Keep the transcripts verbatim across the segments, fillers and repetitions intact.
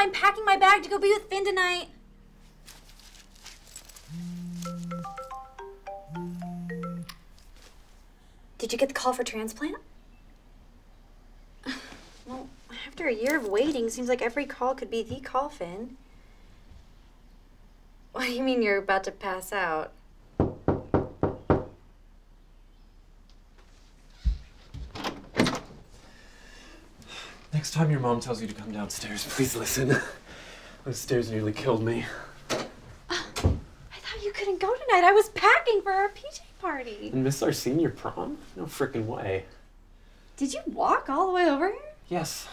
I'm packing my bag to go be with Finn tonight. Did you get the call for transplant? Well, after a year of waiting, seems like every call could be the call, Finn. What do you mean you're about to pass out? Next time your mom tells you to come downstairs, please listen. Those stairs nearly killed me. Uh, I thought you couldn't go tonight. I was packing for our P J party. And miss our senior prom? No frickin' way. Did you walk all the way over here? Yes.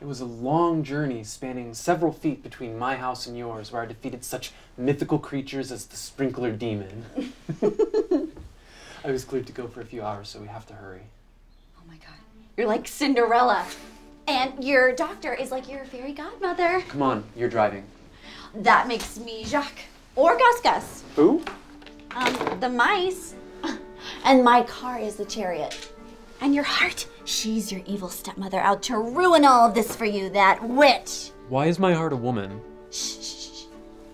It was a long journey spanning several feet between my house and yours, where I defeated such mythical creatures as the sprinkler demon. I was cleared to go for a few hours, so we have to hurry. Oh my God. You're like Cinderella. And your doctor is like your fairy godmother. Come on, you're driving. That makes me Jacques or Gus Gus. Who? Um, the mice. And my car is the chariot. And your heart, she's your evil stepmother out to ruin all of this for you, that witch. Why is my heart a woman? Shh, shh, shh.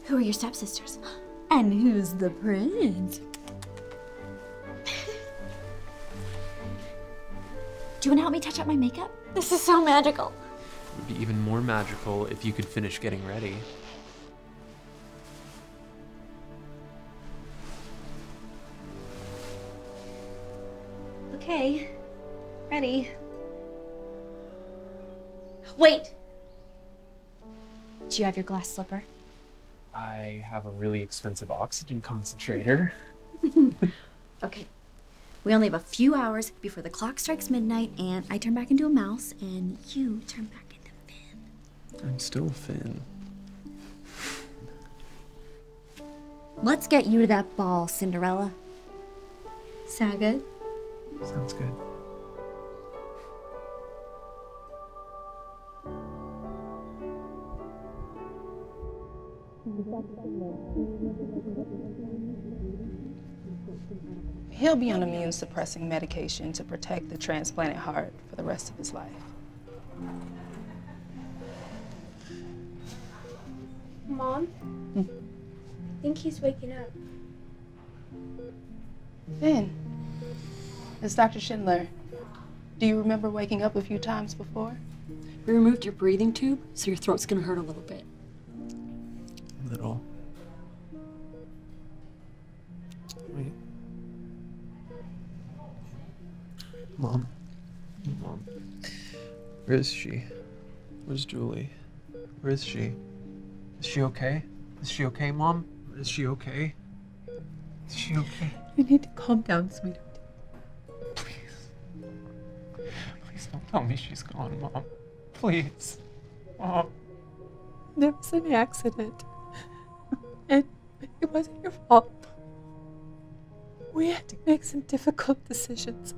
Who are your stepsisters? And who's the prince? Do you want to help me touch up my makeup? This is so magical. It would be even more magical if you could finish getting ready. Okay, ready. Wait! Do you have your glass slipper? I have a really expensive oxygen concentrator. Okay. We only have a few hours before the clock strikes midnight, and I turn back into a mouse, and you turn back into Finn. I'm still Finn. Let's get you to that ball, Cinderella. Sound good? Sounds good. He'll be on immune-suppressing medication to protect the transplanted heart for the rest of his life. Mom, hmm? I think he's waking up. Finn, it's Doctor Schindler. Do you remember waking up a few times before? We removed your breathing tube, so your throat's gonna hurt a little bit. A little. Wait. Mom. Mom. Where is she? Where's Julie? Where is she? Is she okay? Is she okay, Mom? Is she okay? Is she okay? You need to calm down, sweetheart. Please. Please don't tell me she's gone, Mom. Please. Mom. There was an accident. And it wasn't your fault. We had to make some difficult decisions.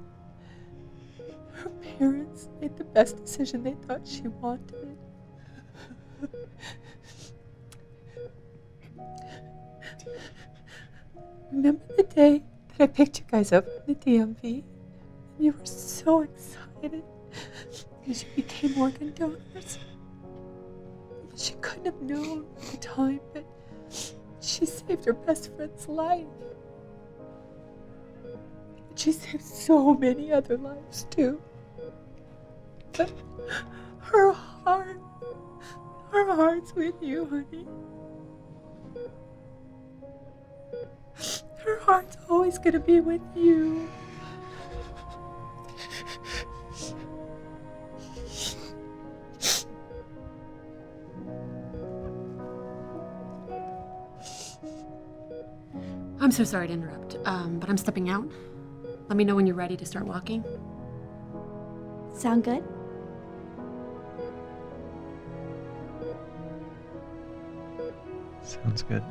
Her parents made the best decision they thought she wanted. Remember the day that I picked you guys up from the D M V? You were so excited because you became organ donors. She couldn't have known at the time, but she saved her best friend's life. She saved so many other lives, too. But her heart, her heart's with you, honey. Her heart's always gonna be with you. I'm so sorry to interrupt, um, but I'm stepping out. Let me know when you're ready to start walking. Sound good? Sounds good.